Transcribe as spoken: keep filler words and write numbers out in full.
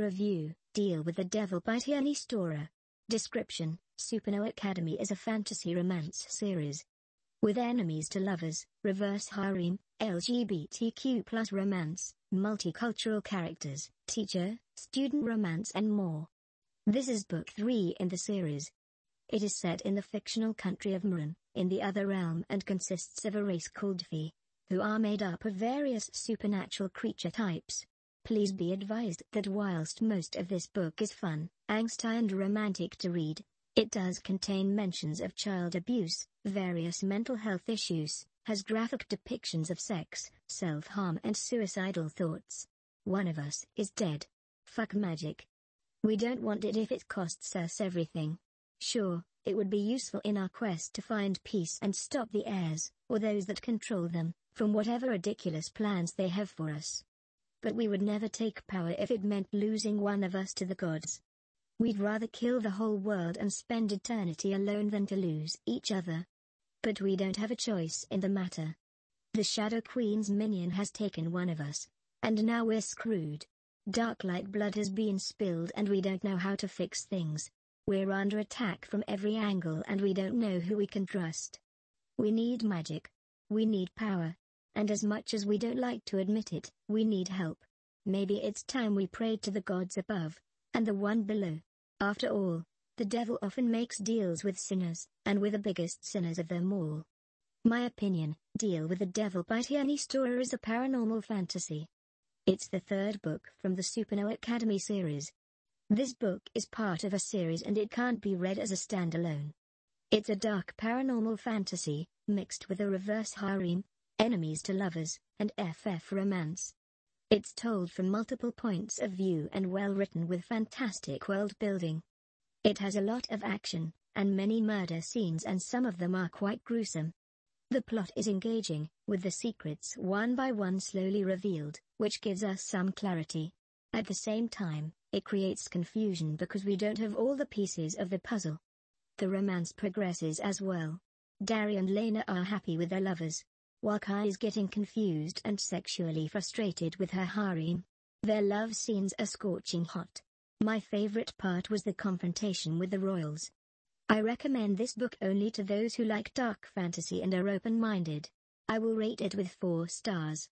Review, Deal with the Devil by Tierney Storer. Description, Supernova Academy is a fantasy romance series. With enemies to lovers, reverse harem, L G B T Q plus romance, multicultural characters, teacher, student romance and more. This is book three in the series. It is set in the fictional country of Meren, in the other realm, and consists of a race called Fi, who are made up of various supernatural creature types. Please be advised that whilst most of this book is fun, angsty and romantic to read, it does contain mentions of child abuse, various mental health issues, has graphic depictions of sex, self-harm and suicidal thoughts. One of us is dead. Fuck magic. We don't want it if it costs us everything. Sure, it would be useful in our quest to find peace and stop the heirs, or those that control them, from whatever ridiculous plans they have for us. But we would never take power if it meant losing one of us to the gods. We'd rather kill the whole world and spend eternity alone than to lose each other. But we don't have a choice in the matter. The Shadow Queen's minion has taken one of us, and now we're screwed. Darklight blood has been spilled and we don't know how to fix things. We're under attack from every angle and we don't know who we can trust. We need magic. We need power. And as much as we don't like to admit it, we need help. Maybe it's time we prayed to the gods above, and the one below. After all, the devil often makes deals with sinners, and we're the biggest sinners of them all. My opinion, Deal with the Devil by Tierney Storer is a paranormal fantasy. It's the third book from the Supernova Academy series. This book is part of a series and it can't be read as a standalone. It's a dark paranormal fantasy, mixed with a reverse harem, enemies to lovers, and F F romance. It's told from multiple points of view and well written with fantastic world building. It has a lot of action, and many murder scenes, and some of them are quite gruesome. The plot is engaging, with the secrets one by one slowly revealed, which gives us some clarity. At the same time, it creates confusion because we don't have all the pieces of the puzzle. The romance progresses as well. Dari and Lena are happy with their lovers, while Kai is getting confused and sexually frustrated with her harem. Their love scenes are scorching hot. My favorite part was the confrontation with the royals. I recommend this book only to those who like dark fantasy and are open-minded. I will rate it with four stars.